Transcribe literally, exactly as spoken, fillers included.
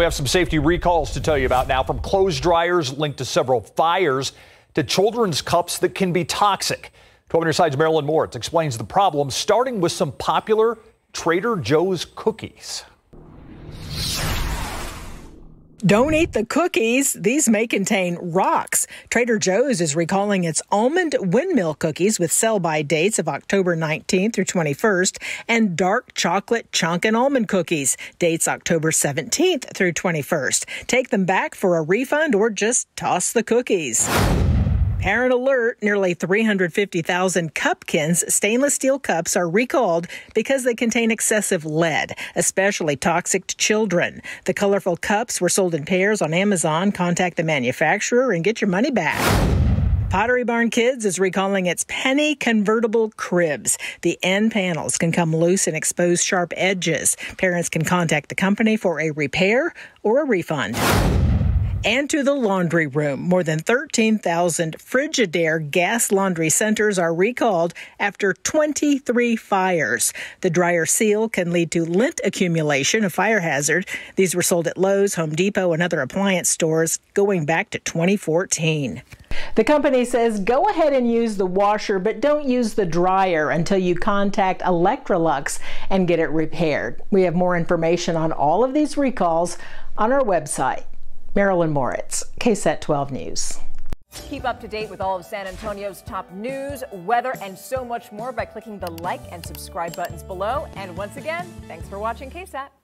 We have some safety recalls to tell you about now, from clothes dryers linked to several fires to children's cups that can be toxic. twelve on Your Side's Marilyn Moritz explains the problem, starting with some popular Trader Joe's cookies. Don't eat the cookies. These may contain rocks. Trader Joe's is recalling its almond windmill cookies with sell-by dates of October nineteenth through twenty-first, and dark chocolate chunk and almond cookies, dates October seventeenth through twenty-first. Take them back for a refund or just toss the cookies. Parent alert, nearly three hundred fifty thousand Cupkins stainless steel cups are recalled because they contain excessive lead, especially toxic to children. The colorful cups were sold in pairs on Amazon. Contact the manufacturer and get your money back. Pottery Barn Kids is recalling its Penny convertible cribs. The end panels can come loose and expose sharp edges. Parents can contact the company for a repair or a refund. And to the laundry room. More than thirteen thousand Frigidaire gas laundry centers are recalled after twenty-three fires. The dryer seal can lead to lint accumulation, a fire hazard. These were sold at Lowe's, Home Depot, and other appliance stores going back to twenty fourteen. The company says go ahead and use the washer, but don't use the dryer until you contact Electrolux and get it repaired. We have more information on all of these recalls on our website. Marilyn Moritz, K SAT twelve News. Keep up to date with all of San Antonio's top news, weather, and so much more by clicking the like and subscribe buttons below. And once again, thanks for watching K SAT.